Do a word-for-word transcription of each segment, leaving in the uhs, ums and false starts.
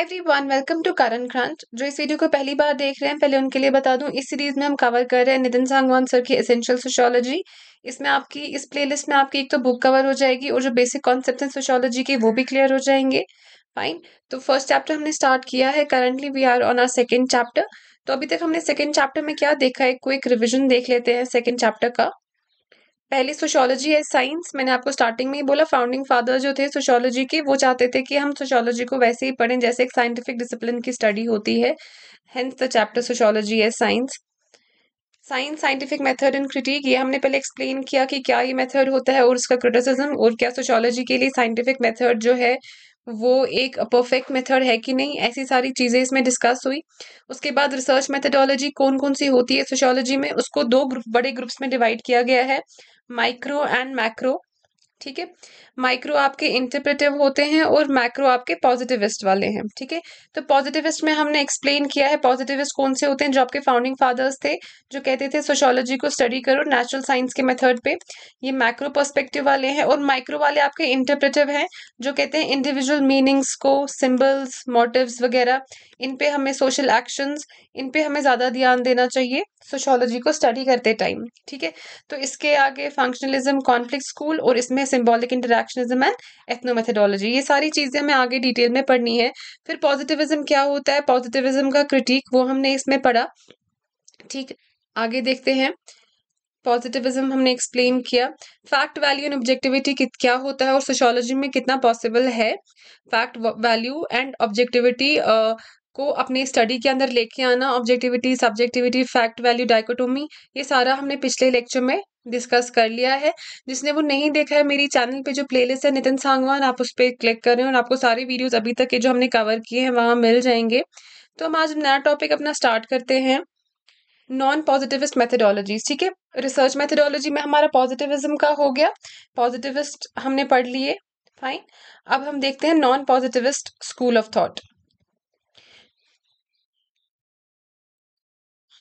Hi everyone, welcome to current crunch. जो इस video को पहली बार देख रहे हैं, पहले उनके लिए बता दूं, इस सीरीज में हम कवर कर रहे हैं नितिन सांगवान सर की एसेंशियल सोशियोलॉजी। इसमें आपकी इस प्लेलिस्ट में आपकी एक तो बुक कवर हो जाएगी और जो बेसिक कॉन्सेप्ट हैं सोशियोलॉजी के वो भी क्लियर हो जाएंगे। फाइन, तो फर्स्ट चैप्टर हमने स्टार्ट किया है, currently we are on our second chapter. तो अभी तक हमने सेकेंड चैप्टर में क्या देखा है, क्विक रिविजन देख लेते हैं सेकेंड चैप्टर का। पहले सोशियोलॉजी है साइंस। मैंने आपको स्टार्टिंग में ही बोला फाउंडिंग फादर जो थे सोशियोलॉजी के, वो चाहते थे कि हम सोशियोलॉजी को वैसे ही पढ़ें जैसे एक साइंटिफिक डिसिप्लिन की स्टडी होती है, हेंस द चैप्टर सोशियोलॉजी है science. Science, scientific method and critic, ये हमने पहले एक्सप्लेन किया कि क्या ये मेथड होता है और उसका क्रिटिसिज्म, और क्या सोशियोलॉजी के लिए साइंटिफिक मेथड जो है वो एक परफेक्ट मेथड है कि नहीं, ऐसी सारी चीज़ें इसमें डिस्कस हुई। उसके बाद रिसर्च मेथडोलॉजी कौन कौन सी होती है सोशियोलॉजी में, उसको दो ग्रुप बड़े ग्रुप्स में डिवाइड किया गया है, माइक्रो एंड मैक्रो। ठीक है, माइक्रो आपके इंटरप्रेटिव होते हैं और मैक्रो आपके पॉजिटिविस्ट वाले हैं। ठीक है, तो पॉजिटिविस्ट में हमने एक्सप्लेन किया है पॉजिटिविस्ट कौन से होते हैं, जो आपके फाउंडिंग फादर्स थे जो कहते थे सोशियोलॉजी को स्टडी करो नेचुरल साइंस के मेथड पे। ये मैक्रो पर्सपेक्टिव वाले हैं, और माइक्रो वाले आपके इंटरप्रेटिव हैं जो कहते हैं इंडिविजुअल मीनिंग्स को, सिम्बल्स, मोटिव्स वगैरह, इन पे हमें, सोशल एक्शंस, इन पे हमें ज़्यादा ध्यान देना चाहिए सोशियोलॉजी को स्टडी करते टाइम। ठीक है, तो इसके आगे फंक्शनलिज्म, कॉन्फ्लिक्ट स्कूल, और इसमें सिंबॉलिक इंटरैक्शनिज्म एंड एथनोमेथोडोलॉजी, ये सारी चीजें हमें आगे डिटेल में पढ़नी है। फिर पॉजिटिविज्म क्या होता है, पॉजिटिविज्म का क्रिटिक, वो हमने इसमें पढ़ा। ठीक, आगे देखते हैं, पॉजिटिविज्म हमने एक्सप्लेन किया। फैक्ट, वैल्यू एंड ऑब्जेक्टिविटी क्या होता है और सोशियोलॉजी में कितना पॉसिबल है फैक्ट, वैल्यू एंड ऑब्जेक्टिविटी को अपने स्टडी के अंदर लेके आना। Objectivity, subjectivity, fact value dichotomy, ये सारा हमने पिछले लेक्चर में डिस्कस कर लिया है। जिसने वो नहीं देखा है, मेरी चैनल पे जो प्लेलिस्ट है नितिन सांगवान, आप उस पर क्लिक करें और आपको सारे वीडियोस अभी तक के जो हमने कवर किए हैं वहाँ मिल जाएंगे। तो हम आज नया टॉपिक अपना स्टार्ट करते हैं, नॉन पॉजिटिविस्ट मेथडोलॉजीज। ठीक है, रिसर्च मेथडोलॉजी में हमारा पॉजिटिविज्म का हो गया, पॉजिटिविस्ट हमने पढ़ लिए। फाइन, अब हम देखते हैं non positivist school of thought.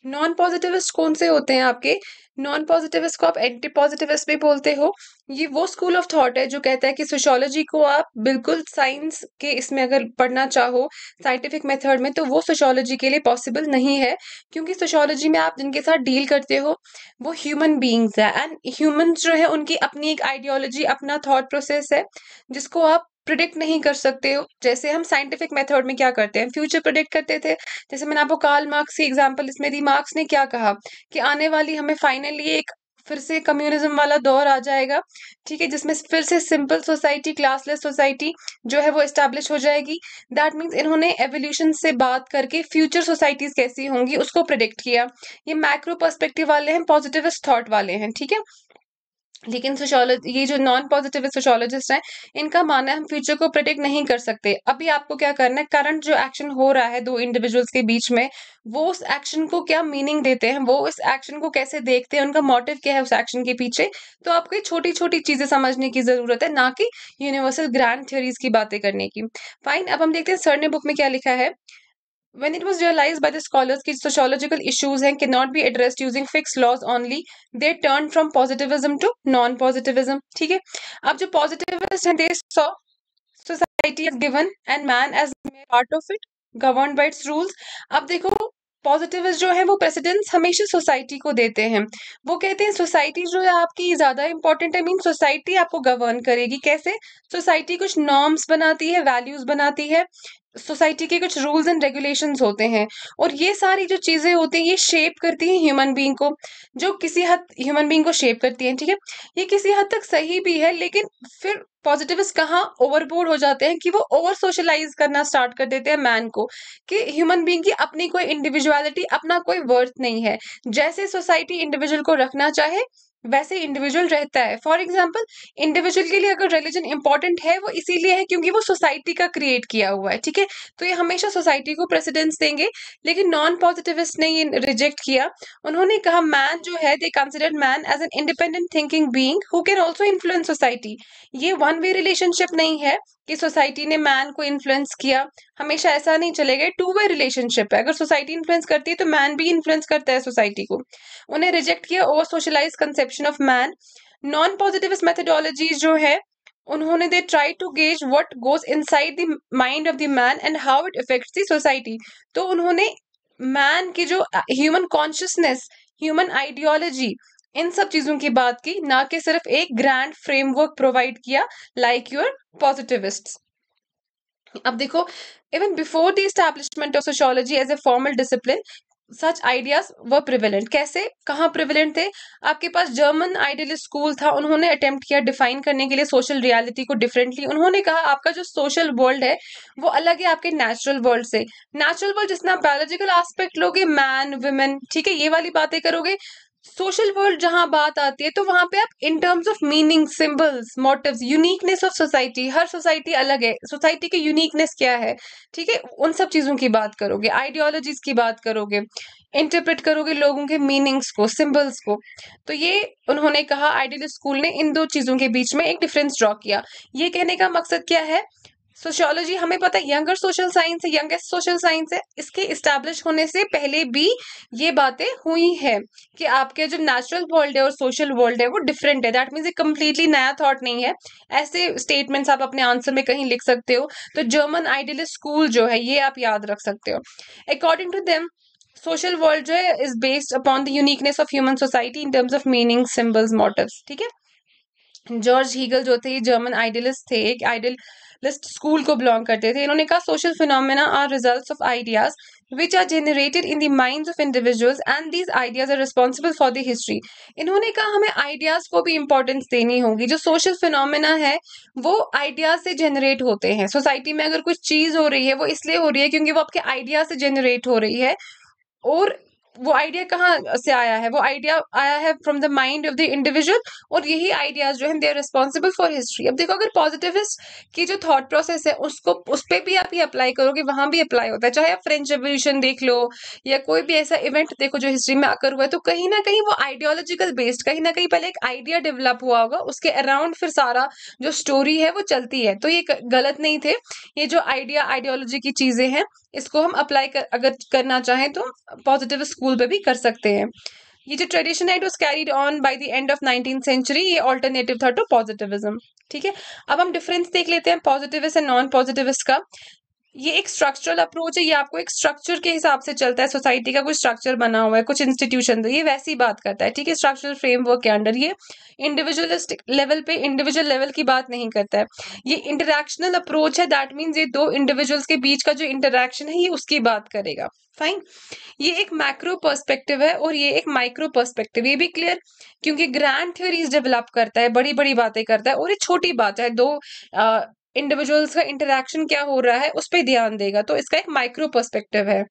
Non positivist कौन से होते हैं आपके, नॉन पॉजिटिविस्ट को आप एंटी पॉजिटिविस्ट भी बोलते हो। ये वो स्कूल ऑफ थॉट है जो कहता है कि सोशियोलॉजी को आप बिल्कुल साइंस के इसमें अगर पढ़ना चाहो साइंटिफिक मेथड में, तो वो सोशियोलॉजी के लिए पॉसिबल नहीं है, क्योंकि सोशियोलॉजी में आप जिनके साथ डील करते हो वो ह्यूमन बींग्स है, एंड ह्यूमन्स जो है उनकी अपनी एक आइडियोलॉजी, अपना थॉट प्रोसेस है जिसको आप प्रिडिक्ट नहीं कर सकते हो। जैसे हम साइंटिफिक मेथड में क्या करते हैं, फ्यूचर प्रिडिक्ट करते थे। जैसे मैंने आपको कार्ल मार्क्स की एग्जांपल इसमें दी, मार्क्स ने क्या कहा कि आने वाली हमें फाइनली एक फिर से कम्युनिज्म वाला दौर आ जाएगा। ठीक है, जिसमें फिर से सिंपल सोसाइटी, क्लासलेस सोसाइटी जो है वो इस्टेब्लिश हो जाएगी। दैट मीन्स इन्होंने एवोल्यूशन से बात करके फ्यूचर सोसाइटीज कैसी होंगी उसको प्रिडिक्ट किया। ये मैक्रो पर्सपेक्टिव वाले हैं, पॉजिटिविस्ट थॉट वाले हैं। ठीक है, लेकिन सोशियोलॉजी, ये जो नॉन पॉजिटिविस्ट सोशियोलॉजिस्ट हैं, इनका मानना है हम फ्यूचर को प्रेडिक्ट नहीं कर सकते। अभी आपको क्या करना है, करंट जो एक्शन हो रहा है दो इंडिविजुअल्स के बीच में, वो उस एक्शन को क्या मीनिंग देते हैं, वो उस एक्शन को कैसे देखते हैं, उनका मोटिव क्या है उस एक्शन के पीछे। तो आपको ये छोटी छोटी चीजें समझने की जरूरत है, ना कि यूनिवर्सल ग्रैंड थ्योरीज की बातें करने की। फाइन, अब हम देखते हैं सर ने बुक में क्या लिखा है। When it was realized by the scholars that sociological issues हैं cannot be addressed using fixed laws only, they turned from positivism to non-positivism. ठीक है, अब जो positivists हैं, they saw society as given and man as mere part of it, governed by its rules. अब देखो positivist जो है वो प्रेसिडेंस हमेशा सोसाइटी को देते हैं। वो कहते हैं सोसाइटी जो है आपकी ज़्यादा इंपॉर्टेंट है, मीन सोसाइटी आपको गवर्न करेगी। कैसे, सोसाइटी कुछ नॉर्म्स बनाती है, वैल्यूज बनाती है, सोसाइटी के कुछ रूल्स एंड रेगुलेशंस होते हैं, और ये सारी जो चीज़ें होती हैं ये शेप करती हैं ह्यूमन बीइंग को, जो किसी हद ह्यूमन बीइंग को शेप करती हैं। ठीक है, ये किसी हद तक सही भी है, लेकिन फिर पॉजिटिविस्ट कहाँ ओवरबोर्ड हो जाते हैं कि वो ओवर सोशलाइज करना स्टार्ट कर देते हैं मैन को, कि ह्यूमन बीइंग की अपनी कोई इंडिविजुअलिटी, अपना कोई वर्थ नहीं है। जैसे सोसाइटी इंडिविजुअल को रखना चाहे वैसे इंडिविजुअल रहता है। फॉर एग्जाम्पल, इंडिविजुअल के लिए अगर रिलीजन इंपॉर्टेंट है, वो इसीलिए है क्योंकि वो सोसाइटी का क्रिएट किया हुआ है। ठीक है, तो ये हमेशा सोसाइटी को प्रेसिडेंस देंगे। लेकिन नॉन पॉजिटिविस्ट ने ये रिजेक्ट किया, उन्होंने कहा मैन जो है, they consider man as an independent thinking being who can also influence society. ये वन वे रिलेशनशिप नहीं है कि सोसाइटी ने मैन को इन्फ्लुएंस किया, हमेशा ऐसा नहीं चलेगा, टू वे रिलेशनशिप है। अगर सोसाइटी इन्फ्लुएंस करती है तो मैन भी इन्फ्लुएंस करता है सोसाइटी को। उन्हें रिजेक्ट किया over socialise concept of man. Non positivist methodology जो है उन्होंने they try to gauge what goes inside the mind of the man and how it affects the society. तो उन्होंने मैन की जो ह्यूमन कॉन्शियसनेस, ह्यूमन आइडियोलॉजी, इन सब चीजों की बात की, ना कि सिर्फ एक ग्रैंड फ्रेमवर्क प्रोवाइड किया लाइक योर पॉजिटिविस्ट्स। अब देखो, even before the establishment of sociology as a formal discipline, such ideas were prevalent. कैसे, कहाँ प्रिवेलेंट थे? आपके पास जर्मन आइडियलिस्ट स्कूल था, उन्होंने अटेम्प्ट किया डिफाइन करने के लिए सोशल रियलिटी को डिफरेंटली। उन्होंने कहा आपका जो सोशल वर्ल्ड है वो अलग है आपके नेचुरल वर्ल्ड से। नेचुरल वर्ल्ड जिसमें आप बायोलॉजिकल आस्पेक्ट लोगे, मैन वुमेन, ठीक है, ये वाली बातें करोगे। सोशल वर्ल्ड जहां बात आती है तो वहां पे आप in terms of meaning, symbols, motives, uniqueness of society, हर सोसाइटी अलग है, सोसाइटी की यूनिकनेस क्या है, ठीक है, उन सब चीजों की बात करोगे, आइडियोलॉजीज की बात करोगे, इंटरप्रेट करोगे लोगों के मीनिंग्स को, सिंबल्स को। तो ये उन्होंने कहा, आइडियलिस्ट स्कूल ने इन दो चीजों के बीच में एक डिफरेंस ड्रॉ किया। ये कहने का मकसद क्या है, सोशियोलॉजी हमें पता है यंगर सोशल साइंस है, यंगेस्ट सोशल साइंस है। इसके इस्टेब्लिश होने से पहले भी ये बातें हुई हैं कि आपके जो नेचुरल वर्ल्ड है और सोशल वर्ल्ड है वो डिफरेंट है। दैट मीन्स ये कम्प्लीटली नया थॉट नहीं है। ऐसे स्टेटमेंट्स आप अपने आंसर में कहीं लिख सकते हो। तो जर्मन आइडियलिस्ट स्कूल जो है ये आप याद रख सकते हो। According to them social world जो है is based upon the uniqueness of human society in terms of meaning, symbols, motives, ठीक है। जॉर्ज हीगल जो थे जर्मन आइडियलिस्ट थे, एक आइडियल लिस्ट स्कूल को बिलोंग करते थे। इन्होंने कहा social phenomena are results of ideas which are generated in the minds of individuals and these ideas are responsible for the history. इन्होंने कहा हमें आइडियाज को भी इंपॉर्टेंस देनी होगी। जो सोशल फिनोमेना है वो आइडियाज से जनरेट होते हैं। सोसाइटी में अगर कुछ चीज हो रही है वो इसलिए हो रही है क्योंकि वो आपके आइडियाज से जनरेट हो रही है। और वो आइडिया कहाँ से आया है? वो आइडिया आया है from the mind of the individual, और यही आइडियाज जो है they are responsible for history. अब देखो, अगर पॉजिटिविस्ट की जो थॉट प्रोसेस है उसको उस पर भी आप ये अप्लाई करोगे, वहां भी अप्लाई होता है। चाहे आप फ्रेंच रेवोल्यूशन देख लो या कोई भी ऐसा इवेंट देखो जो हिस्ट्री में आकर हुआ है, तो कहीं ना कहीं वो आइडियोलॉजिकल बेस्ड, कहीं ना कहीं पहले एक आइडिया डेवलप हुआ होगा, उसके अराउंड फिर सारा जो स्टोरी है वो चलती है। तो ये गलत नहीं थे। ये जो आइडिया, आइडियोलॉजी की चीजें हैं इसको हम अप्लाई कर, अगर करना चाहें तो पॉजिटिव स्कूल पे भी कर सकते हैं। ये जो ट्रेडिशन है it was carried on by the end of nineteen century. ये अल्टरनेटिव था टू पॉजिटिविज्म, ठीक है। अब हम डिफरेंस देख लेते हैं पॉजिटिविस्ट एंड नॉन पॉजिटिविस्ट का। ये एक स्ट्रक्चरल अप्रोच है, ये आपको एक स्ट्रक्चर के हिसाब से चलता है। सोसाइटी का कुछ स्ट्रक्चर बना हुआ है, कुछ इंस्टीट्यूशन, ये वैसी बात करता है, ठीक है, स्ट्रक्चरल फ्रेमवर्क के अंडर। ये इंडिविजुअलिस्टिक लेवल पे, इंडिविजुअल लेवल की बात नहीं करता है। ये इंटरैक्शनल अप्रोच है, दैट मीन्स ये दो इंडिविजुअल्स के बीच का जो इंटरैक्शन है ये उसकी बात करेगा। फाइन। ये एक मैक्रो पर्सपेक्टिव है और ये एक माइक्रो पर्सपेक्टिव, ये भी क्लियर, क्योंकि ग्रैंड थ्योरीज डेवलप करता है, बड़ी बड़ी बातें करता है, और ये छोटी बात है, दो आ, इंडिविजुअल्स का इंटरैक्शन क्या हो रहा है उस पर ध्यान देगा। तो इसका एक माइक्रो पर्सपेक्टिव है।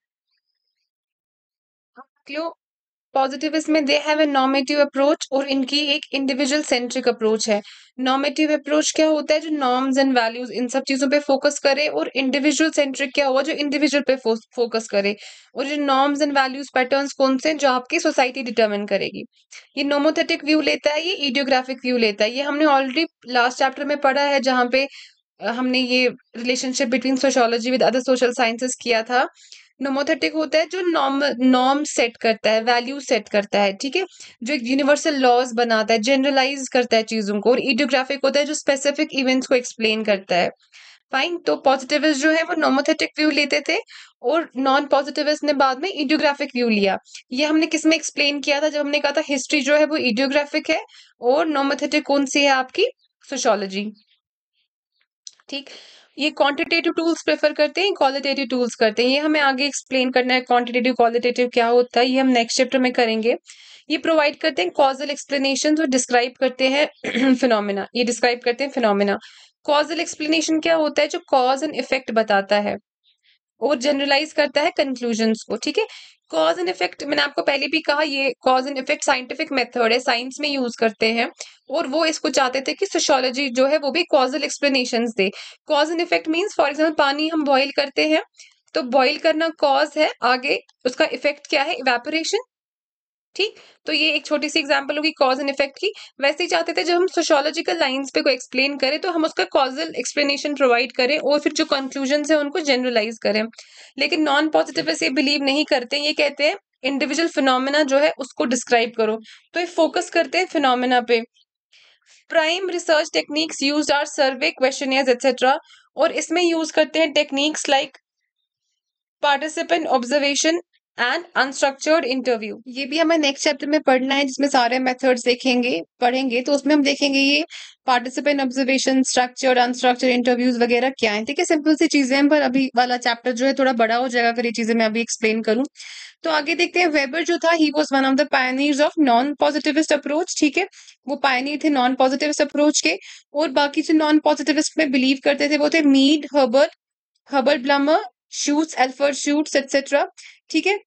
पॉजिटिविस्ट में they have a normative approach, और इनकी एक इंडिविजुअल सेंट्रिक अप्रोच है। नॉर्मेटिव अप्रोच क्या होता है? जो नॉर्म्स एंड वैल्यूज, इन सब चीजों पे फोकस करे। और इंडिविजुअल सेंट्रिक क्या हुआ? जो इंडिविजुअल पे फोकस करे। और जो नॉर्म्स एंड वैल्यूज पैटर्न्स कौन से, जो आपकी सोसाइटी डिटर्मिन करेगी। ये नोमोथेटिक व्यू लेता है, ये इडियोग्राफिक व्यू लेता है। ये हमने ऑलरेडी लास्ट चैप्टर में पढ़ा है जहाँ पे हमने ये relationship between sociology with other social sciences किया था। नोमोथेटिक होता है जो नॉर्म नॉर्म सेट करता है, वैल्यू सेट करता है, ठीक है, जो एक यूनिवर्सल लॉज बनाता है, जनरलाइज करता है चीजों को। और इडियोग्राफिक होता है जो स्पेसिफिक इवेंट्स को एक्सप्लेन करता है। फाइन। तो पॉजिटिविस्ट जो है वो नोमोथेटिक व्यू लेते थे, और नॉन पॉजिटिविस्ट ने बाद में इडियोग्राफिक व्यू लिया। ये हमने किसमें एक्सप्लेन किया था, जब हमने कहा था हिस्ट्री जो है वो इडियोग्राफिक है और नोमोथेटिक कौन सी है आपकी सोशियोलॉजी, ठीक। ये क्वांटिटेटिव टूल्स प्रेफर करते हैं, क्वालिटेटिव टूल्स करते हैं। ये हमें आगे एक्सप्लेन करना है क्वांटिटेटिव क्वालिटेटिव क्या होता है, ये हम नेक्स्ट चैप्टर में करेंगे। ये प्रोवाइड करते हैं कॉजल एक्सप्लेनेशन और डिस्क्राइब करते हैं फिनोमेना। ये डिस्क्राइब करते हैं फिनोमेना। कॉजल एक्सप्लेनेशन क्या होता है? जो कॉज एंड इफेक्ट बताता है और जनरलाइज करता है कंक्लूजन्स को, ठीक है। कॉज एंड इफेक्ट मैंने आपको पहले भी कहा, ये cause and effect scientific method है, साइंस में यूज करते हैं। और वो इसको चाहते थे कि सोशियोलॉजी जो है वो भी कॉजल एक्सप्लेनेशंस दे। Cause and effect means for example पानी हम बॉईल करते हैं, तो बॉईल करना कॉज है, आगे उसका इफेक्ट क्या है? इवेपोरेशन, ठीक। तो ये एक छोटी सी एग्जांपल होगी कॉज एंड इफेक्ट की। वैसे ही चाहते थे जब हम सोशियोलॉजिकल लाइंस पे को एक्सप्लेन करें तो हम उसका कॉजल एक्सप्लेनेशन प्रोवाइड करें और फिर जो कंक्लूजन्स है उनको जनरलाइज करें। लेकिन नॉन पॉजिटिव से बिलीव नहीं करते। ये कहते हैं इंडिविजुअल फिनोमेना जो है उसको डिस्क्राइब करो। तो ये फोकस करते हैं फिनोमेना पे। Prime research techniques used are survey questionnaires etcetera, और इसमें यूज करते हैं techniques like participant observation and unstructured interview. ये भी हमें नेक्स्ट चैप्टर में पढ़ना है जिसमें सारे मेथड्स देखेंगे पढ़ेंगे, तो उसमें हम देखेंगे ये participant observation, structured, unstructured interviews वगैरह क्या है। ठीक है, सिंपल सी चीजें हैं, पर अभी वाला चैप्टर जो है थोड़ा बड़ा हो जाएगा अगर ये चीजें मैं अभी एक्सप्लेन करूं। तो आगे देखते हैं, वेबर जो था ही was one of the pioneers of non positivist approach. ठीक है, वो पायनियर थे नॉन पॉजिटिविस्ट अप्रोच के, और बाकी जो नॉन पॉजिटिविस्ट में बिलीव करते थे वो थे Mead, Herbert Herbert Blumer, Schutz, Alfred Schutz etcetera. ठीक है,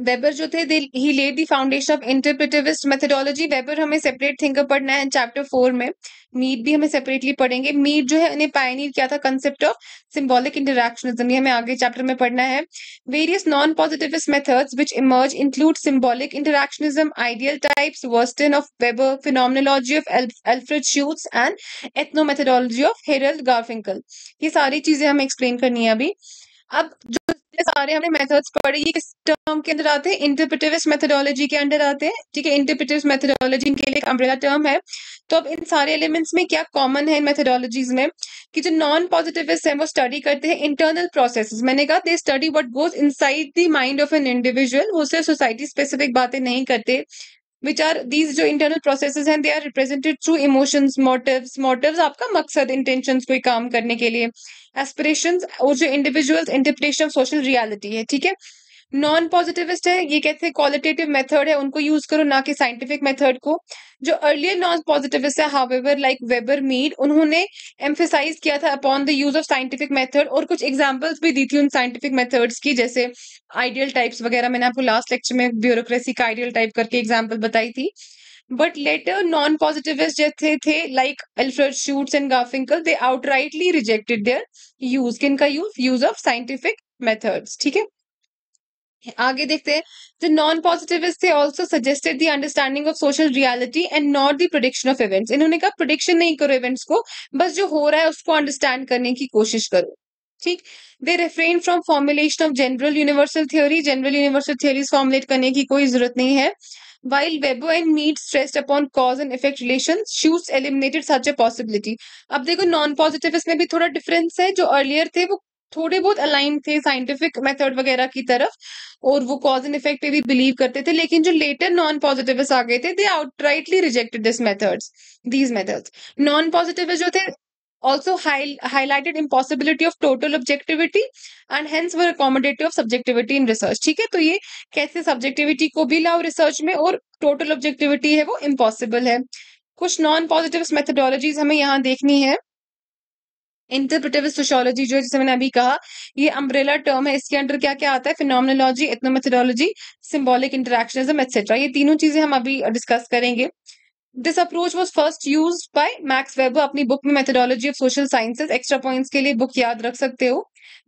वेबर जो थे ही lead the foundation of interpretivist methodology. Weber हमें सेपरेट थिंकर पढ़ना है चैप्टर फोर में, मीड भी हमें सेपरेटली पढ़ेंगे। मीड जो है उन्हें पायनियर किया था कंसेप्ट ऑफ सिंबॉलिक इंटरैक्शनिज्म, ये हमें आगे चैप्टर में पढ़ना है। Various non positivist methods which emerge include symbolic interactionism, ideal types, verstehen of Weber, phenomenology of Alfred Schutz and ethnomethodology of Harold Garfinkel. ये सारी चीजें हमें एक्सप्लेन करनी है अभी। अब जो सारे हमने मेथड्स पढ़े ये किस टर्म के अंदर आते हैं? इंटरप्रेटिविस्ट मेथोडोलॉजी के अंदर आते हैं। ठीक है, इंटरप्रेटिविस्ट मेथोडोलॉजी के लिए एक अम्ब्रेला टर्म है। तो अब इन सारे एलिमेंट्स में क्या कॉमन है इन मेथोडोलॉजीज में, कि जो नॉन पॉजिटिविस्ट हैं वो स्टडी करते हैं इंटरनल प्रोसेसेस। मैंने कहा they study what goes inside the mind of an individual, वो सिर्फ सोसाइटी स्पेसिफिक बातें नहीं करते। विच आर दीज जो इंटरनल प्रोसेसेस हैं, they are represented through emotions, motives motives आपका मकसद, इंटेंशंस कोई काम करने के लिए, एस्पिरेशंस, और जो individuals interpretation of social reality है। ठीक है, नॉन पॉजिटिविस्ट है ये कहते हैं क्वालिटेटिव मेथड है, उनको यूज करो ना कि साइंटिफिक मेथड को। जो अर्लियर नॉन पॉजिटिविस्ट है हाउएवर लाइक वेबर, मीड, उन्होंने एम्फेसाइज किया था upon the use of scientific method, और कुछ एग्जांपल्स भी दी थी उन साइंटिफिक मेथड्स की, जैसे आइडियल टाइप्स वगैरह। मैंने आपको लास्ट लेक्चर में ब्यूरोक्रेसी का आइडियल टाइप करके एग्जाम्पल बताई थी। बट लेटर नॉन पॉजिटिविस्ट जैसे थे like Alfred Schutz and Garfinkel, they outrightly rejected their use. किनका use? Use of scientific methods. ठीक है, आगे देखते हैं, जो नॉन पॉजिटिविस्ट थे also suggested the understanding of social reality and not the prediction of events. इन्होंने कहा प्रेडिक्शन नहीं करो इवेंट्स को, बस जो हो रहा है उसको अंडरस्टैंड करने की कोशिश करो। ठीक, they refrain from formulation of general universal theory, general universal theories formulate करने की कोई जरूरत नहीं है। While Weber and Mead stressed upon cause and effect relations, Schutz eliminated such a possibility. अब देखो नॉन पॉजिटिविस्ट में भी थोड़ा डिफरेंस है, जो अर्लियर थे वो थोड़े बहुत अलाइन थे साइंटिफिक मेथड वगैरह की तरफ, और वो कॉज एंड इफेक्ट पे भी बिलीव करते थे, लेकिन जो लेटर नॉन पॉजिटिविस्ट आ गए थे they outrightly rejected this methods these methods. Non positivist जो थे also highlighted impossibility of total objectivity and hence were accommodative of subjectivity in research। ठीक है, तो ये कैसे subjectivity को भी लाओ research में, और total objectivity है वो impossible है। कुछ non positivist methodologies हमें यहाँ देखनी है। इंटरप्रेटिविस्ट सोशियोलॉजी जो है, जैसे मैंने अभी कहा, ये अम्ब्रेला टर्म है, इसके अंडर क्या क्या आता है? Phenomenology, ethnomethodology, symbolic interactionism etcetera, ये तीनों चीजें हम अभी डिस्कस करेंगे। This approach was first use by Max Weber, अपनी बुक में methodology of social sciences, extra points के लिए बुक याद रख सकते हो।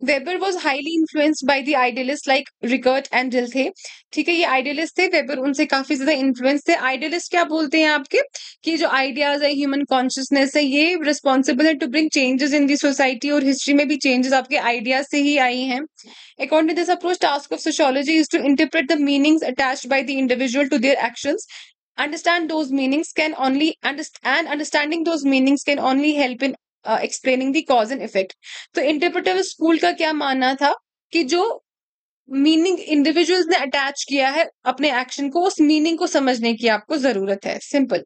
Weber was highly influenced by the idealist like Rickert एंडल थे। ठीक है, ये आइडियलिस्ट थे, वेबर उनसे काफी ज्यादा इन्फ्लुएंस थे। आइडियलिस्ट क्या बोलते हैं आपके, कि जो आइडियाज है, ह्यूमन कॉन्शियसनेस है, ये रिस्पॉन्सिबल है to bring changes in the society, और हिस्ट्री में भी चेंजेस आपके आइडियाज से ही आई हैं। According to this approach, task of sociology is to interpret the meanings attached by the individual to their actions. Understand those meanings can only understand, and understanding those meanings can only help in uh, explaining the cause and effect। तो interpretive school का क्या मानना था, कि जो meaning individuals ने attach किया है अपने एक्शन को, उस मीनिंग को समझने की आपको जरूरत है। सिंपल,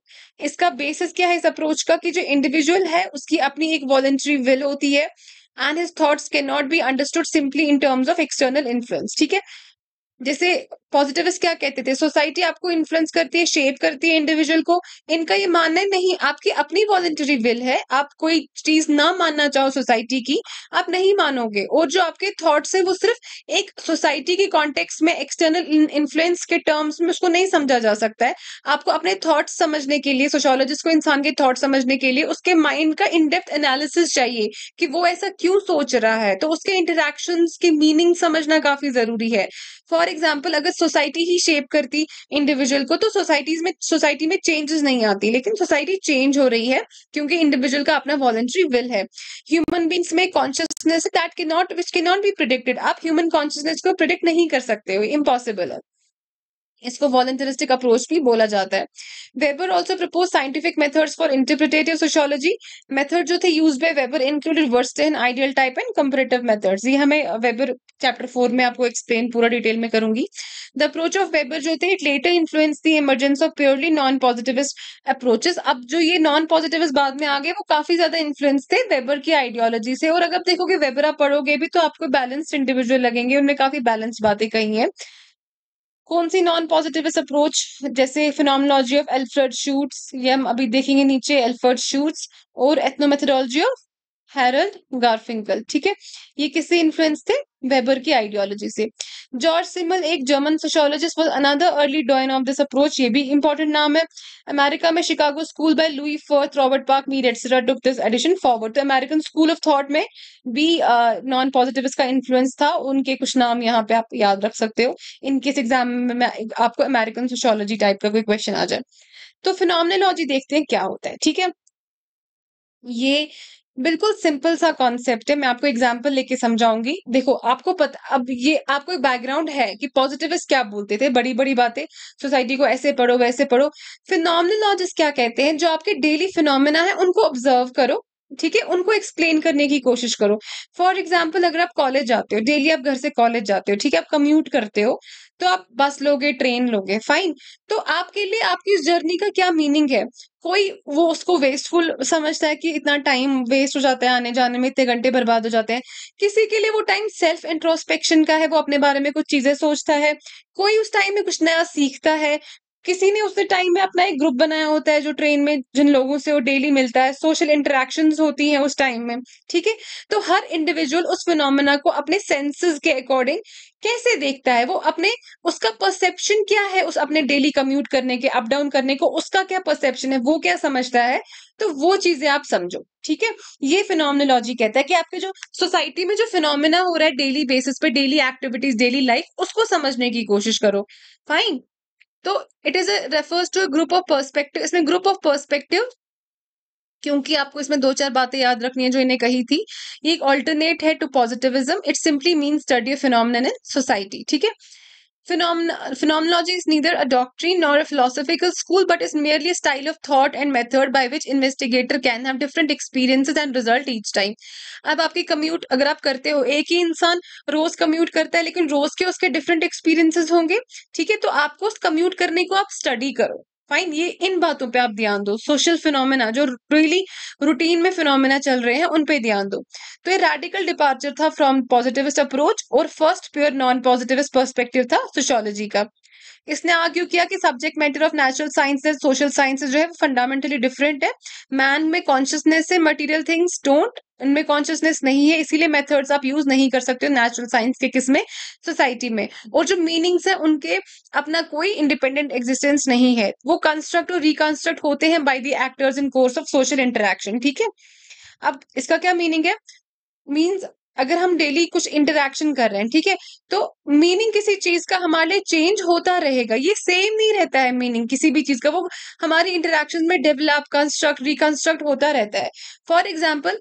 इसका बेसिस क्या है इस अप्रोच का, कि जो इंडिविजुअल है उसकी अपनी एक वॉलंटरी विल होती है, and his thoughts can not be understood simply in terms of external influence. ठीक है, जैसे पॉजिटिविस्ट क्या कहते थे, सोसाइटी आपको इन्फ्लुएंस करती है, शेप करती है इंडिविजुअल को। इनका ये मानना है नहीं, आपकी अपनी वॉलंटरी विल है, आप कोई चीज ना मानना चाहो सोसाइटी की, आप नहीं मानोगे, और जो आपके थॉट्स है वो सिर्फ एक सोसाइटी के कॉन्टेक्स्ट में एक्सटर्नल इन्फ्लुएंस के टर्म्स में उसको नहीं समझा जा सकता है। आपको अपने थॉट्स समझने के लिए, सोशियोलॉजिस्ट को इंसान के थॉट समझने के लिए उसके माइंड का इनडेप्थ एनालिसिस चाहिए, कि वो ऐसा क्यों सोच रहा है, तो उसके इंटरेक्शन के मीनिंग समझना काफी जरूरी है। फॉर एग्जाम्पल, अगर सोसाइटी ही शेप करती इंडिविजुअल को, तो सोसाइटीज में सोसाइटी में चेंजेस नहीं आती, लेकिन सोसाइटी चेंज हो रही है क्योंकि इंडिविजुअल का अपना वॉलंटरी विल है। ह्यूमन बीइंग्स में कॉन्शियसनेस है that can not which can not be predicted. आप ह्यूमन कॉन्शियसनेस को प्रेडिक्ट नहीं कर सकते हो, इम्पॉसिबल है। इसको वॉलंटरिस्टिक अप्रोच भी बोला जाता है. Weber also propose scientific methods for interpretative sociology. Method जो थे use by Weber included verstehen ideal type and comparative methods. ये हमें वेबर चैप्टर फोर में आपको एक्सप्लेन पूरा डिटेल में करूंगी. द अप्रोच ऑफ वेबर जो थे it later influence the emergence of purely non positivist approaches. अब जो ये नॉन पॉजिटिविस्ट बाद में आ गए वो काफी ज्यादा इन्फ्लुएंस थे वेबर की आइडियोलॉजी से. और अगर आप देखोगे वेबर आप पढ़ोगे भी तो आपको बैलेंस्ड इंडिविजुअल लगेंगे, उनमें काफी बैलेंस्ड बातें कही हैं. कौन सी नॉन पॉजिटिविस्ट अप्रोच, जैसे फिनोमिनोलॉजी ऑफ अल्फ्रेड शूट्स, ये हम अभी देखेंगे नीचे अल्फ्रेड शूट्स, और एथनोमेथोडोलॉजी ऑफ हेरल्ड गॉफिंकल. ठीक है, ये किससे इन्फ्लुएंस थे? वेबर की आइडियोलॉजी से. जॉर्ज सिमेल एक German sociologist was another early doyen of this approach. ये भी इंपॉर्टेंट नाम है. अमेरिका में Chicago school by Louis Wirth, Robert Park, Mead etcetera took this addition forward. तो अमेरिकन स्कूल ऑफ थॉट में भी नॉन पॉजिटिविस्ट का इन्फ्लुएंस था. उनके कुछ नाम यहाँ पे आप याद रख सकते हो इनकेस एग्जाम में आपको अमेरिकन सोशियोलॉजी टाइप का कोई क्वेश्चन आ जाए. तो फिनोमिनोलॉजी देखते हैं क्या होता है. ठीक है, ये बिल्कुल सिंपल सा कॉन्सेप्ट है. मैं आपको एग्जांपल लेके समझाऊंगी. देखो आपको पता, अब ये आपको एक बैकग्राउंड है कि पॉजिटिविस्ट क्या बोलते थे, बड़ी बड़ी बातें, सोसाइटी को ऐसे पढ़ो वैसे पढ़ो. फिनोमिनोलॉजिस्ट क्या कहते हैं? जो आपके डेली फिनोमिना है उनको ऑब्जर्व करो, ठीक है, उनको एक्सप्लेन करने की कोशिश करो. फॉर एग्जाम्पल, अगर आप कॉलेज जाते हो, डेली आप घर से कॉलेज जाते हो, ठीक है, आप कम्यूट करते हो, तो आप बस लोगे, ट्रेन लोगे, फाइन. तो आपके लिए आपकी उस जर्नी का क्या मीनिंग है? कोई वो उसको वेस्टफुल समझता है कि इतना टाइम वेस्ट हो जाता है आने जाने में, इतने घंटे बर्बाद हो जाते हैं. किसी के लिए वो टाइम सेल्फ इंट्रोस्पेक्शन का है, वो अपने बारे में कुछ चीजें सोचता है. कोई उस टाइम में कुछ नया सीखता है. किसी ने उस टाइम में अपना एक ग्रुप बनाया होता है जो ट्रेन में जिन लोगों से वो डेली मिलता है, सोशल इंटरेक्शंस होती हैं उस टाइम में. ठीक है, तो हर इंडिविजुअल उस फिनोमेना को अपने सेंसेस के अकॉर्डिंग कैसे देखता है, वो अपने उसका परसेप्शन क्या है, उस अपने डेली कम्यूट करने के, अप डाउन करने को उसका क्या परसेप्शन है, वो क्या समझता है, तो वो चीजें आप समझो. ठीक है, ये फिनोमिनोलॉजी कहता है कि आपके जो सोसाइटी में जो फिनोमेना हो रहा है डेली बेसिस पे, डेली एक्टिविटीज, डेली लाइफ, उसको समझने की कोशिश करो. फाइन, तो it is refers to group of perspective. इसमें ग्रुप ऑफ पर्सपेक्टिव, क्योंकि आपको इसमें दो चार बातें याद रखनी है जो इन्हें कही थी. ये एक ऑल्टरनेट है to positivism. It simply mean study of phenomenon in society. ठीक है, phenomenology is neither a doctrine nor a philosophical school but is merely a style of thought and method by which investigator can have different experiences and result each time. अब आपकी commute अगर आप करते हो, एक ही इंसान रोज commute करता है लेकिन रोज के उसके different experiences होंगे. ठीक है, तो आपको उस commute करने को आप study करो. फाइन, ये इन बातों पे आप ध्यान दो. सोशल फिनोमेना जो रियली रूटीन में फिनोमेना चल रहे हैं उन पे ध्यान दो. तो ये रैडिकल डिपार्चर था फ्रॉम पॉजिटिविस्ट अप्रोच और first pure non positivist perspective था सोशियोलॉजी का. इसने आर्ग्यू किया कि subject matter of natural sciences, social sciences जो है फंडामेंटली डिफरेंट है. मैन में कॉन्शियसनेस है, मटीरियल थिंग्स डोंट, इनमें कॉन्शियसनेस नहीं है, इसीलिए मेथड्स आप यूज नहीं कर सकते हो नेचुरल साइंस के किसमें, सोसाइटी में. और जो मीनिंग्स है उनके अपना कोई इंडिपेंडेंट एग्जिस्टेंस नहीं है, वो कंस्ट्रक्ट और रिकंस्ट्रक्ट होते हैं by the actors in course of social interaction. ठीक है, अब इसका क्या मीनिंग है? मीन्स अगर हम डेली कुछ इंटरेक्शन कर रहे हैं, ठीक है, तो मीनिंग किसी चीज का हमारे लिए चेंज होता रहेगा, ये सेम नहीं रहता है. मीनिंग किसी भी चीज का वो हमारी इंटरेक्शन में डेवलप, कंस्ट्रक्ट, रिकंस्ट्रक्ट होता रहता है. फॉर एग्जाम्पल,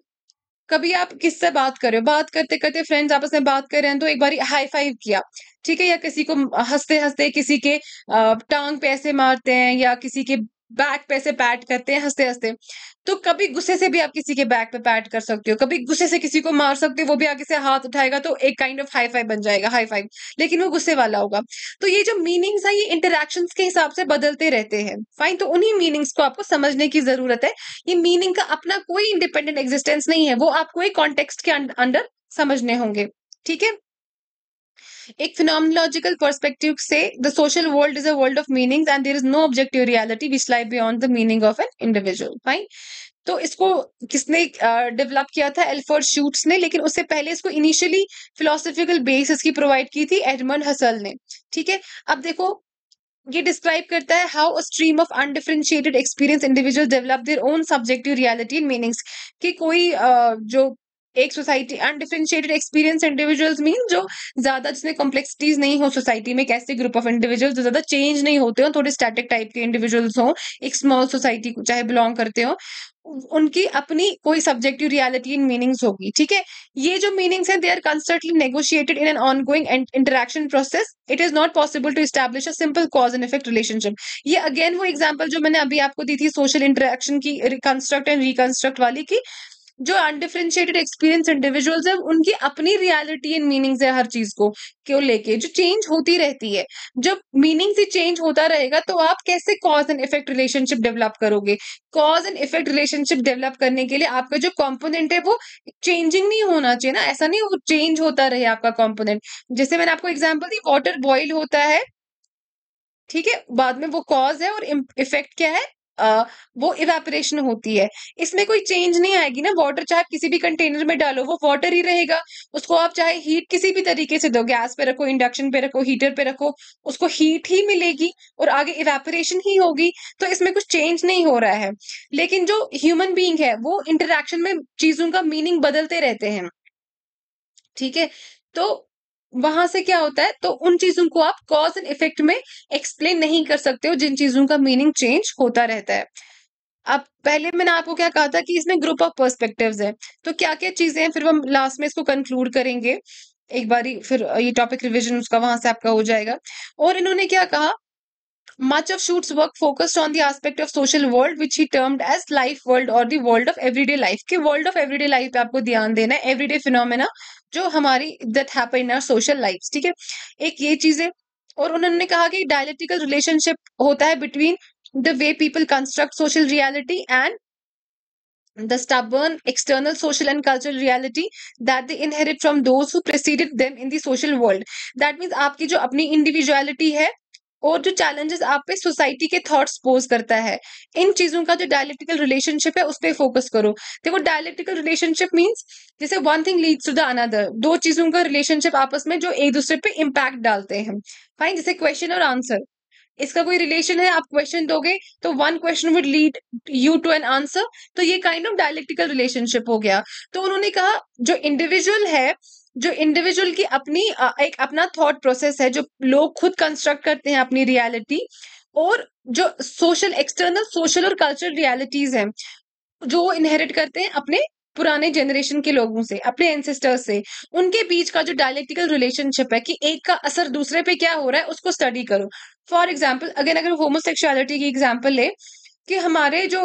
कभी आप किससे बात कर रहे हो, बात करते करते फ्रेंड्स आपस में बात कर रहे हैं, तो एक बारी हाई फाइव किया, ठीक है, या किसी को हंसते हंसते किसी के टांग पे ऐसे मारते हैं या किसी के बैक पे ऐसे पैट करते हैं हंसते हंसते. तो कभी गुस्से से भी आप किसी के बैक पे पैट कर सकते हो, कभी गुस्से से किसी को मार सकते हो, वो भी आगे से हाथ उठाएगा तो एक काइंड ऑफ हाई फाइव बन जाएगा, हाई फाइव, लेकिन वो गुस्से वाला होगा. तो ये जो मीनिंग्स है ये इंटरेक्शंस के हिसाब से बदलते रहते हैं. फाइन, तो उन्हीं मीनिंग्स को आपको समझने की जरूरत है. ये मीनिंग का अपना कोई इंडिपेंडेंट एग्जिस्टेंस नहीं है, वो आपको एक कॉन्टेक्स्ट के अंडर समझने होंगे. ठीक है, एक फिनोमिनोलॉजिकल पर्सपेक्टिव से the social world is a world of meanings and there is no objective reality which lies beyond the meaning of an individual. Fine, तो इसको किसने डेवलप uh, किया था? अल्फ्रेड शूट्स ने, लेकिन उससे पहले इसको इनिशियली फिलोसॉफिकल बेसिस की प्रोवाइड की थी एडमन हसल ने. ठीक है, अब देखो ये डिस्क्राइब करता है how a stream of undifferentiated experience individual develop their own subjective reality and meanings. कि कोई uh, जो एक society undifferentiated experience individuals mean जो ज्यादा जिसमें कॉम्प्लेक्सिटीज नहीं हो सोसाइटी में, कैसे ग्रुप ऑफ इंडिविजुअल्स जो ज्यादा चेंज नहीं होते हो, थोड़े स्टैटिक टाइप के इंडिविजुअल्स हो, एक स्मॉल सोसाइटी को चाहे बिलोंग करते हो, उनकी अपनी कोई सब्जेक्टिव रियलिटी इन मीनिंग्स होगी. ठीक है, ये जो मीनिंग्स हैं they are कंस्ट्रक्टली negotiated in an ongoing interaction process. It is not possible to establish a simple cause and effect relationship. ये अगेन वो एग्जांपल जो मैंने अभी आपको दी थी सोशल इंटरेक्शन की, रिकंस्ट्रक्ट एंड रिकंस्ट्रक्ट वाली, की जो अनडिफरेंशिएटेड एक्सपीरियंस इंडिविजुअल्स है उनकी अपनी रियलिटी एंड मीनिंग्स है हर चीज को क्यों लेके, जो चेंज होती रहती है. जब मीनिंग्स ही चेंज होता रहेगा तो आप कैसे cause and effect relationship develop करोगे. Cause and effect relationship develop करने के लिए आपका जो कॉम्पोनेंट है वो चेंजिंग नहीं होना चाहिए ना, ऐसा नहीं वो चेंज होता रहे आपका कॉम्पोनेंट. जैसे मैंने आपको एग्जाम्पल दी, वाटर बॉइल होता है, ठीक है, बाद में वो कॉज है और इफेक्ट क्या है, Uh, वो इवेपोरेशन होती है. इसमें कोई चेंज नहीं आएगी ना. वाटर चाहे किसी भी कंटेनर में डालो वो वाटर ही रहेगा, उसको आप चाहे हीट किसी भी तरीके से दो, गैस पे रखो, इंडक्शन पे रखो, हीटर पे रखो, उसको हीट ही मिलेगी और आगे इवेपोरेशन ही होगी. तो इसमें कुछ चेंज नहीं हो रहा है. लेकिन जो ह्यूमन बीइंग है वो इंटरेक्शन में चीजों का मीनिंग बदलते रहते हैं, ठीक है, तो वहां से क्या होता है, तो उन चीजों को आप कॉज एंड इफेक्ट में एक्सप्लेन नहीं कर सकते हो जिन चीजों का मीनिंग चेंज होता रहता है. अब पहले मैंने आपको क्या कहा था कि इसमें ग्रुप ऑफ पर्सपेक्टिव्स है, तो क्या क्या चीजें हैं, फिर हम लास्ट में इसको कंक्लूड करेंगे एक बारी, फिर ये टॉपिक रिविजन उसका वहां से आपका हो जाएगा. और इन्होंने क्या कहा, much of Schutz's work focused on the aspect of social world which he termed as life world or the world of everyday life. कि world of everyday life पे आपको ध्यान देना है, everyday phenomena जो हमारी that happen in our social lives, ठीक है, एक ये चीज है. और उन्होंने कहा कि dialectical relationship होता है between the way people construct social reality and the stubborn external social and cultural reality that they inherit from those who preceded them in the social world. That means आपकी जो अपनी individuality है और जो challenges आप पे society के thoughts pose करता है, इन चीजों का जो डायलेक्टिकल रिलेशनशिप है उस पर फोकस करो. देखो डायलेक्टिकल रिलेशनशिप मींस जैसे one thing leads to the another, दो चीजों का रिलेशनशिप आपस में जो एक दूसरे पे इम्पैक्ट डालते हैं. फाइन, जैसे क्वेश्चन और आंसर, इसका कोई रिलेशन है, आप क्वेश्चन दोगे तो one question would lead you to an answer, तो ये काइंड ऑफ डायलेक्टिकल रिलेशनशिप हो गया. तो उन्होंने कहा जो इंडिविजुअल है, जो इंडिविजुअल की अपनी एक अपना थॉट प्रोसेस है जो लोग खुद कंस्ट्रक्ट करते हैं अपनी रियलिटी, और जो सोशल एक्सटर्नल सोशल और कल्चरल रियलिटीज हैं जो वो इनहेरिट करते हैं अपने पुराने जनरेशन के लोगों से, अपने एंसेस्टर्स से, उनके बीच का जो डायलेक्टिकल रिलेशनशिप है कि एक का असर दूसरे पे क्या हो रहा है उसको स्टडी करो. फॉर एग्जाम्पल अगेन अगर होमोसेक्सुअलिटी की एग्जाम्पल ले कि हमारे जो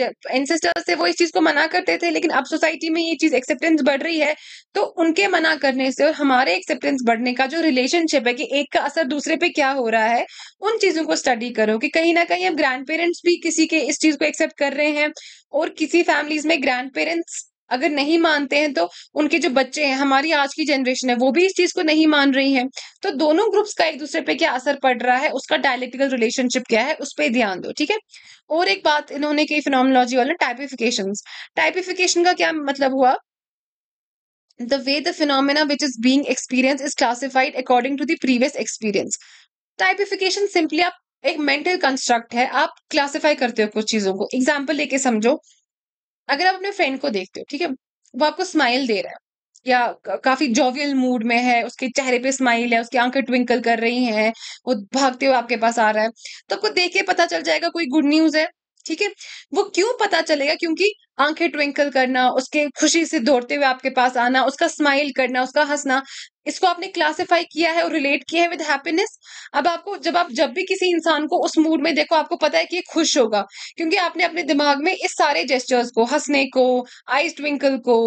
एंसेस्टर्स थे वो इस चीज को मना करते थे, लेकिन अब सोसाइटी में ये चीज एक्सेप्टेंस बढ़ रही है, तो उनके मना करने से और हमारे एक्सेप्टेंस बढ़ने का जो रिलेशनशिप है कि एक का असर दूसरे पे क्या हो रहा है, उन चीजों को स्टडी करो. कि कहीं ना कहीं अब ग्रैंड पेरेंट्स भी किसी के इस चीज को एक्सेप्ट कर रहे हैं, और किसी फैमिलीज में ग्रैंड पेरेंट्स अगर नहीं मानते हैं तो उनके जो बच्चे हैं, हमारी आज की जनरेशन है, वो भी इस चीज को नहीं मान रही है. तो दोनों ग्रुप्स का एक दूसरे पे क्या असर पड़ रहा है, उसका डायलेक्टिकल रिलेशनशिप क्या है, उस पर ध्यान दो, ठीक है. और एक बात इन्होंने की फिनोमेनोलॉजी वाले टाइपिफिकेशन, टाइपिफिकेशन का क्या मतलब हुआ, the way the phenomena which is being experience is classified according to the previous experience. Typification simply आप एक मेंटल कंस्ट्रक्ट है, आप क्लासिफाई करते हो कुछ चीजों को. एग्जाम्पल लेके समझो, अगर आप अपने फ्रेंड को देखते हो, ठीक है, वो आपको स्माइल दे रहा है या काफी जॉवियल मूड में है, उसके चेहरे पे स्माइल है, उसकी आंखें ट्विंकल कर रही हैं, वो भागते हुए आपके पास आ रहा है, तो आपको देख के पता चल जाएगा कोई गुड न्यूज है, ठीक है. वो क्यों पता चलेगा, क्योंकि आंखें ट्विंकल करना, उसके खुशी से दौड़ते हुए आपके पास आना, उसका स्माइल करना, उसका हंसना, इसको आपने क्लासिफाई किया है और रिलेट किया है विद हैप्पीनेस. अब आपको जब आप जब भी किसी इंसान को उस मूड में देखो आपको पता है कि ये खुश होगा, क्योंकि आपने अपने दिमाग में इस सारे जेस्चर्स को, हंसने को, आईज ट्विंकल को,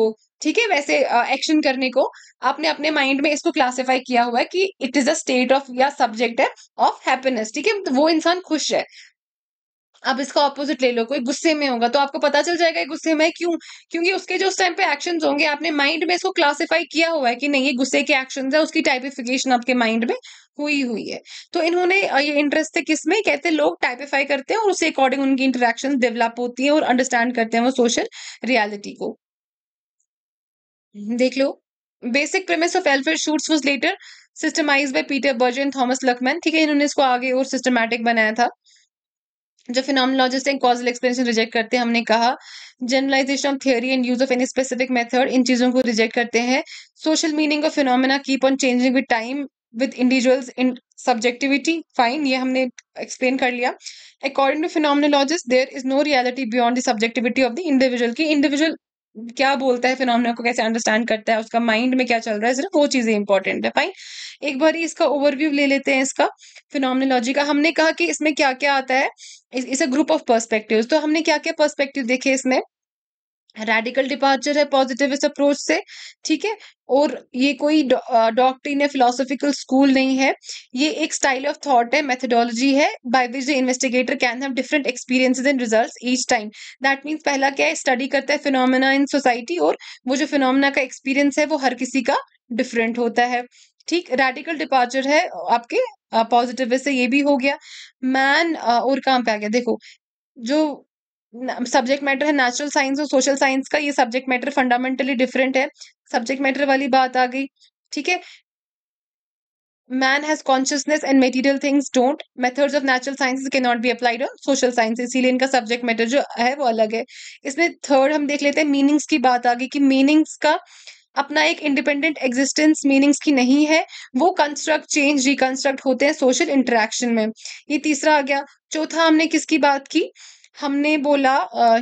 ठीक है, वैसे एक्शन uh, करने को, आपने अपने माइंड में इसको क्लासिफाई किया हुआ है कि it is a state of या सब्जेक्ट है ऑफ हैप्पीनेस, ठीक है, तो वो इंसान खुश है. अब इसका ऑपोजिट ले लो, कोई गुस्से में होगा तो आपको पता चल जाएगा गुस्से में क्यों, क्योंकि उसके जो उस टाइम पे एक्शंस होंगे आपने माइंड में इसको क्लासिफाई किया हुआ है कि नहीं ये गुस्से के एक्शंस है, उसकी टाइपिफिकेशन आपके माइंड में हुई हुई है. तो इन्होंने ये इंटरेस्ट थे किसमें, कहते हैं लोग टाइपिफाई करते हैं और उसके अकॉर्डिंग उनकी इंटरेक्शन डेवलप होती है और अंडरस्टैंड करते हैं वो सोशल रियालिटी को. देख लो, basic premise of Alfred Schutz was later systemized by Peter Berger, Thomas Luckmann, ठीक है, इन्होंने इसको आगे और सिस्टमैटिक बनाया था. जो फिनोमिनोलॉजिस्ट हैं कॉजल एक्सप्लेनेशन रिजेक्ट करते हैं, हमने कहा generalization of theory and use of any specific method, इन चीजों को रिजेक्ट करते हैं। Social meaning of phenomena keep on changing with time with individuals in subjectivity, fine, ये हमने एक्सप्लेन कर लिया। According to phenomenologist there is no reality beyond the subjectivity of the individual, की इंडिविजुअल क्या बोलता है, फिनोमेना को कैसे अंडरस्टैंड करता है, उसका माइंड में क्या चल रहा है, सिर्फ वो चीजें इंपॉर्टेंट है। फाइन, एक बार ही इसका ओवरव्यू ले लेते हैं। इसका फिनोमेनोलॉजी का हमने कहा कि इसमें क्या क्या आता है, इस अ ग्रुप ऑफ पर्सपेक्टिव्स, तो हमने क्या क्या पर्सपेक्टिव देखे इसमें, रेडिकल डिपार्चर है पॉजिटिविस्ट अप्रोच से, ठीक है, और ये कोई डॉक्ट्रिन या फिलोसॉफिकल स्कूल नहीं है, ये एक स्टाइल ऑफ थॉट है, मेथडोलॉजी है by which the investigator can have different experiences and results each time. That means पहला क्या है, स्टडी करता है फिनोमेना इन सोसाइटी, और वो जो फिनोमेना का एक्सपीरियंस है वो हर किसी का डिफरेंट होता है, ठीक। रेडिकल डिपार्चर है आपके पॉजिटिविस्ट से, ये भी हो गया। मैन और काम पे आ गया, देखो जो सब्जेक्ट मैटर है नेचुरल साइंस और सोशल साइंस का, ये सब्जेक्ट मैटर फंडामेंटली डिफरेंट है, सब्जेक्ट मैटर वाली बात आ गई, ठीक है। Man has consciousness and material things don't, methods of natural sciences can not be applied on social science, इसीलिए इनका सब्जेक्ट मैटर जो है वो अलग है। इसमें थर्ड हम देख लेते हैं, मीनिंग्स की बात आ गई कि मीनिंग्स का अपना एक इंडिपेंडेंट एग्जिस्टेंस मीनिंग्स की नहीं है, वो कंस्ट्रक्ट चेंज रिकंस्ट्रक्ट होते हैं सोशल इंटरेक्शन में, ये तीसरा आ गया। चौथा हमने किसकी बात की, हमने बोला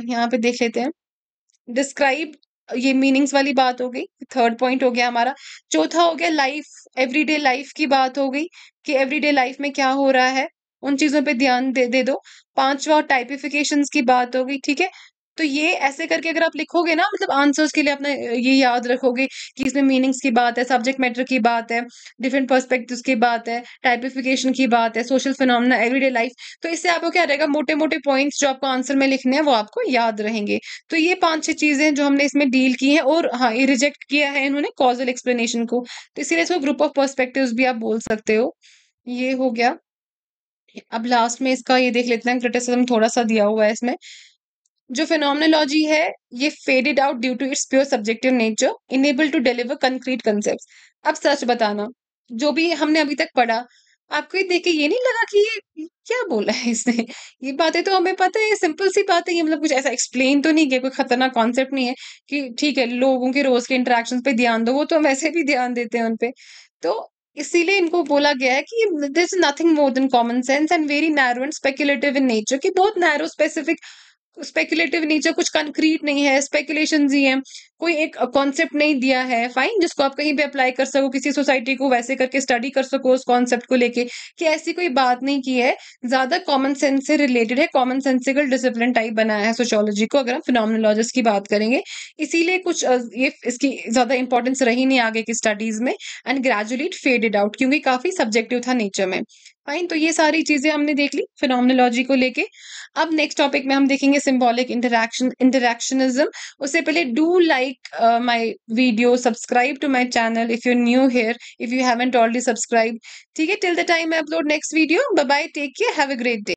यहाँ पे देख लेते हैं, डिस्क्राइब, ये मीनिंग्स वाली बात हो गई, थर्ड पॉइंट हो गया हमारा। चौथा हो गया लाइफ, एवरीडे लाइफ की बात हो गई कि एवरीडे लाइफ में क्या हो रहा है, उन चीजों पे ध्यान दे दे दो। पांचवा टाइपिफिकेशंस की बात हो गई, ठीक है। तो ये ऐसे करके अगर आप लिखोगे ना, मतलब आंसर्स के लिए अपने ये याद रखोगे कि इसमें मीनिंग्स की बात है, सब्जेक्ट मैटर की बात है, डिफरेंट पर्सपेक्टिव्स की बात है, टाइपिफिकेशन की बात है, सोशल फिनोमेना, एवरीडे लाइफ, तो इससे आपको क्या रहेगा, मोटे मोटे पॉइंट्स जो आपको आंसर में लिखने हैं वो आपको याद रहेंगे। तो ये पांच छह चीजें जो हमने इसमें डील की है, और हाँ ये रिजेक्ट किया है इन्होंने कॉजल एक्सप्लेनेशन को, तो इसीलिए इसको ग्रुप ऑफ पर्सपेक्टिव्स भी आप बोल सकते हो। ये हो गया। अब लास्ट में इसका ये देख लेते हैं, क्रिटिसिज्म थोड़ा सा दिया हुआ है इसमें, जो फिनोमिनोलॉजी है ये faded out due to its pure subjective nature, enable to deliver concrete concepts. अब सच बताना, जो भी हमने अभी तक पढ़ा, आपको ये देख के ये नहीं लगा कि ये क्या बोला है इसने, ये बातें तो हमें पता है, सिंपल सी बात है, ये मतलब कुछ ऐसा एक्सप्लेन तो नहीं किया, कोई खतरनाक कॉन्सेप्ट नहीं है कि ठीक है लोगों के रोज के इंटरेक्शन पे ध्यान दो, वो तो वैसे भी ध्यान देते हैं उनपे, तो इसीलिए इनको बोला गया है कि there is nothing more than common sense and very narrow and speculative in nature, की बहुत नैरो स्पेसिफिक स्पेकुलेटिव नेचर, कुछ कंक्रीट नहीं है, स्पेकुलेशंस ही हैं, कोई एक कॉन्सेप्ट नहीं दिया है, फाइन, जिसको आप कहीं भी अप्लाई कर सको, किसी सोसाइटी को वैसे करके स्टडी कर सको उस कॉन्सेप्ट को लेके, कि ऐसी कोई बात नहीं की है, ज्यादा कॉमन सेंस से रिलेटेड है, कॉमन सेंसिकल डिसिप्लिन टाइप बनाया है सोशियोलॉजी को, अगर हम फिनोमिनोलॉजिस्ट की बात करेंगे, इसीलिए कुछ ये इसकी ज्यादा इंपॉर्टेंस रही नहीं आगे की स्टडीज में, and gradually it faded out, क्योंकि काफी सब्जेक्टिव था नेचर में, फाइन। तो ये सारी चीजें हमने देख ली फिनोमिनोलॉजी को लेके। अब नेक्स्ट टॉपिक में हम देखेंगे सिंबॉलिक इंटरैक्शन, इंटरैक्शनिज्म। उससे पहले do like my video, subscribe to my channel if you new here, if you haven't already subscribe, ठीक है। Till the time I upload next video, bye bye, take care, have a great day.